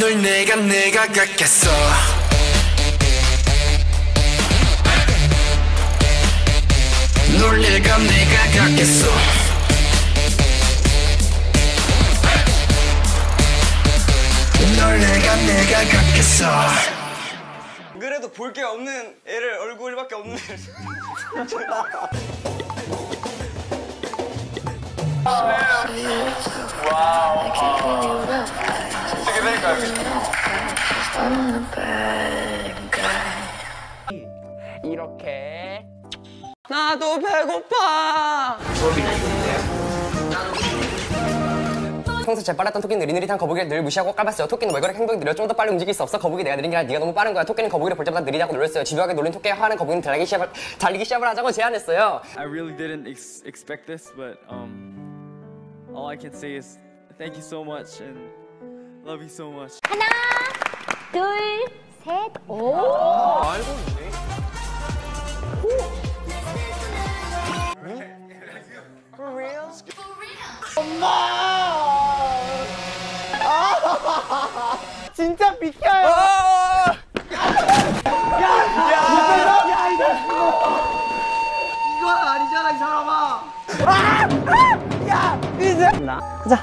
널 내가 갖겠어. 널 내가 갖겠어. 널 내가 갖겠어. 그래도 볼 게 없는 애를 얼굴밖에 없는. 와우. 어떻게 될까요? 이렇게 나도 배고파. 평소 재빨랐던 토끼는 느릿느릿한 거북이를 늘 무시하고 깔봤어요. 토끼는 왜 그렇게 행동이 느려? 좀 더 빨리 움직일 수 없어? 거북이, 내가 느린 게 아니라 네가 너무 빠른 거야. 토끼는 거북이를 볼 때마다 느리다고 놀렸어요. 집요하게 놀린 토끼에 화하는 거북이는 달리기 시합을 하자고 제안했어요. I really didn't expect this, but all I can say is thank you so much and love you so much. 하나, 둘, 셋, 오. 아, 알고 있네. For real? 엄마! 진짜 비켜요. 야, 이거 아니잖아, 이 사람아. 야, 이제. 가자.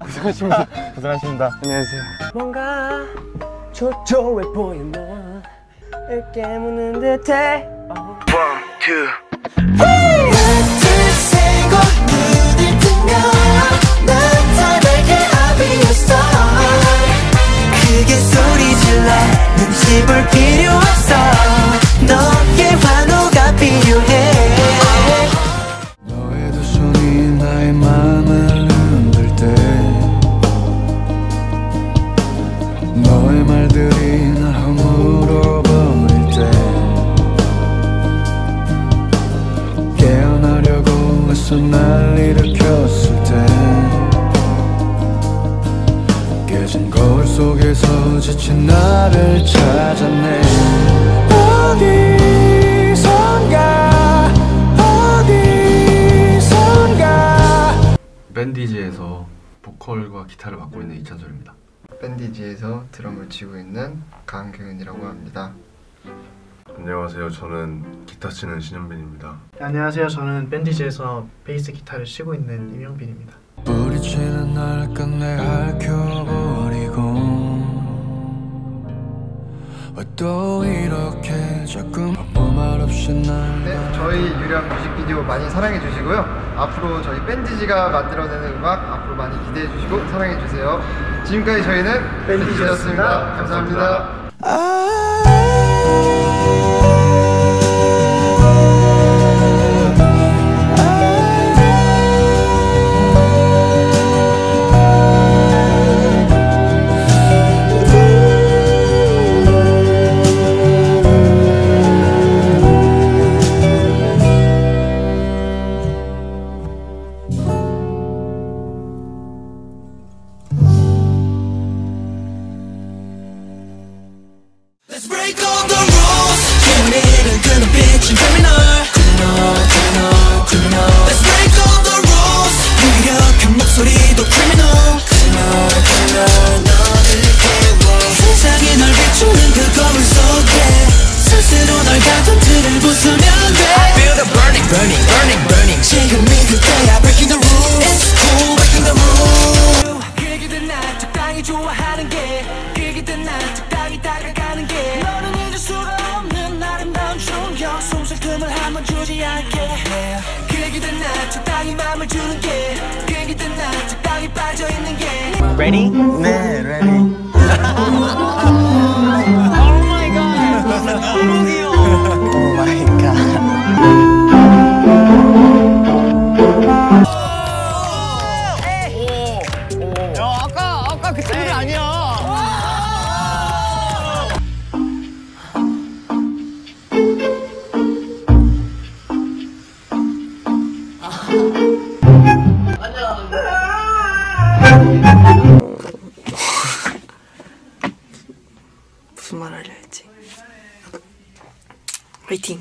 고생하십니다. 고생하십니다. 안녕하세요. 뭔가 초조해 보이는 널 깨무는 듯해. 1, 2. 볼 필요 없어. 너의 환호가 필요해. 너의 두 손이 나의 마음을 흔들 때 너의 말들이 날 허물어 버릴 때 깨어나려고 애써 날 일으켰을 때 깨진 거울 속에서 지친 나를 찾았네. 어디선가 밴디지에서 보컬과 기타를 맡고 있는 이찬솔입니다. 밴디지에서 드럼을 치고 있는 강경은이라고 합니다. 안녕하세요, 저는 기타 치는 신현빈입니다. 안녕하세요, 저는 밴디지에서 베이스 기타를 치고 있는 임영빈입니다. 뿌리치는 날 끝내 핥혀버리고 또 이렇게 조금 아무 말 없이 날. 네, 저희 유령 뮤직비디오 많이 사랑해 주시고요. 앞으로 저희 밴디지가 만들어내는 음악 앞으로 많이 기대해 주시고 사랑해 주세요. 지금까지 저희는 밴디지였습니다. 감사합니다. Ready? 네, ready. Oh my god. 너무 귀여워. Oh my god. 야, 아까 그 친구들 아니야. 무슨 말 알려야지. 화이팅.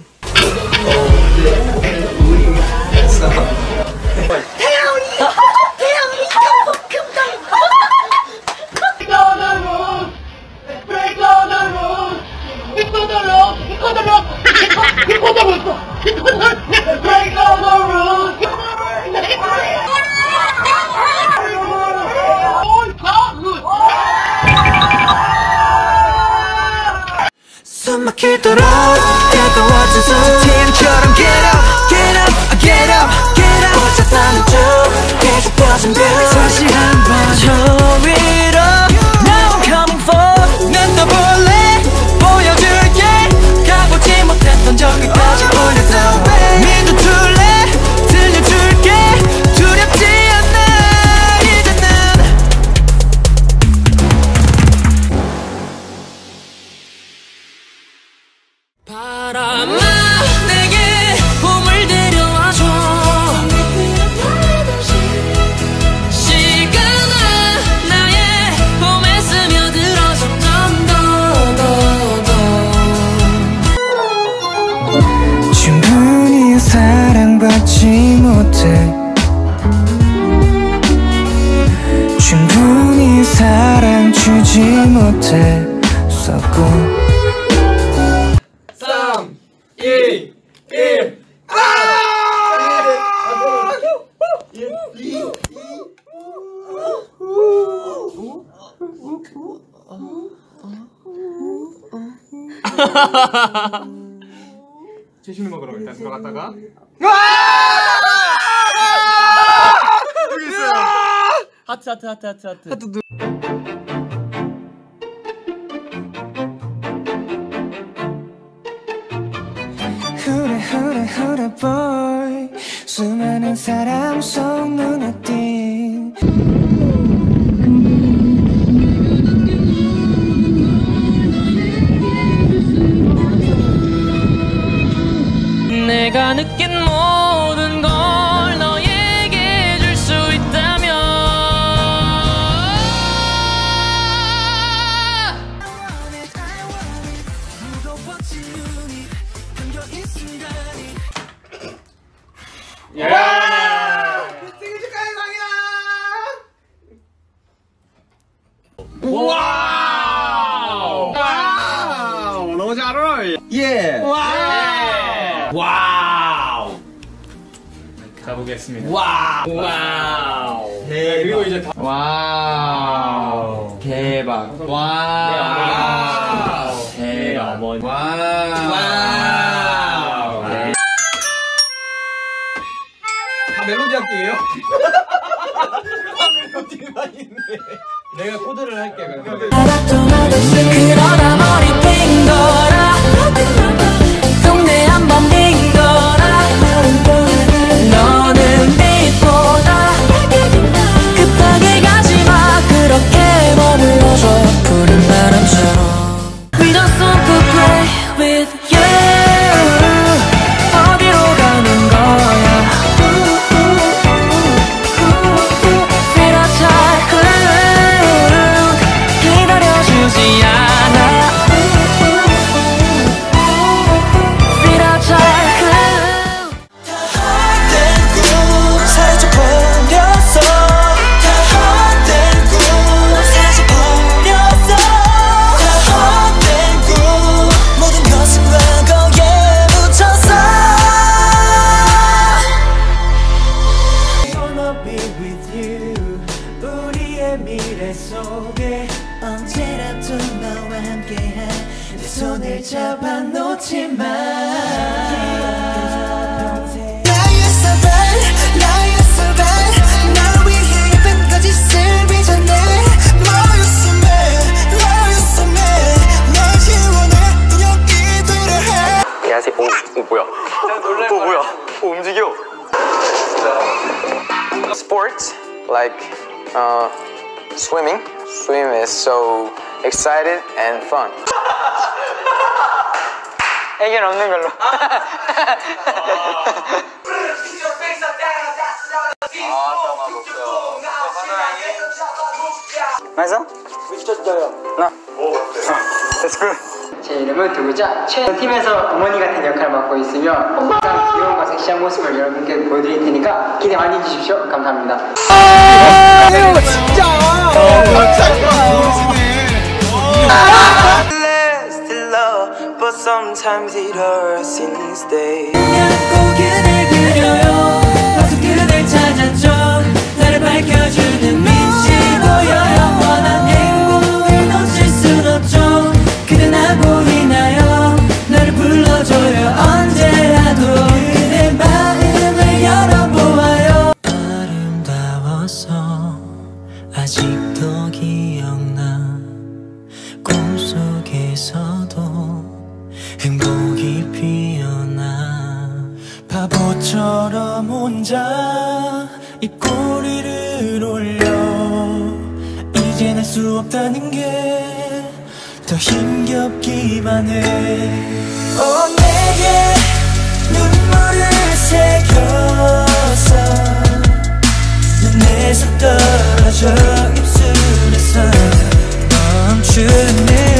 있도록 가까워진 소주팀처럼 Get up, get up, get up, get up 꽂혔다는 줄 계속 펴진 듯 다시 한번 저 위로 Now I'm coming for 난 너 볼래 보여줄게 가보지 못했던 저기까지 올려서 믿어 줄래 들려줄게 두렵지 않아 이제 난 바람아 내게 봄을 데려와줘 시간아 나의 봄에 스며들어 점점 더 충분히 사랑받지 못해 충분히 사랑 주지 못해 썼고 70을 먹으러 일단 들어갔다가 여기 있어요. 하트 하트 하트 하트 하트 후레 후레 후레 boy 수많은 사람 속 눈에 띈 내가 느낀 모든 걸 너에게 줄 수 있다면 야! 생일 축하해 강이야! 와우! 와우! 너무 잘 어울려! 예! 와우! 가보겠습니다. 와우! 와우! 대박. 그리고 이제 다... 와우! 대박! 와우! 와우! 대박! 와우! 와우! 다 멜로디 할게요. 다 멜로디만 있네. 내가 코드를 할게. 그러다 머리 띵 거라 동네 한번 띵 거라 너는 빛보다 급하게 가지마 그렇게 머물러줘 푸른 바람처럼 We just want to play with you 어디로 가는 거야 Feel a child 기다려주지 않아 Feel a child Like swimming. Swim is so excited and fun. 애견 없는 걸로. 맛있어? 미쳤어요. 나. 오. That's good. 제 이름은 두부자 최. 팀에서 어머니 같은 역할을 맡고 있으며 항상 귀여움과 섹시한 모습을 여러분께 보여드릴 테니까 기대 많이 해주십시오. 감사합니다. 아유 진짜. 보이나요? 모처럼 혼자 입꼬리를 올려 이젠 할 수 없다는 게 더 힘겹기만 해. 내게 눈물을 새겨서 눈에서 떨어져 입술에서 멈추네.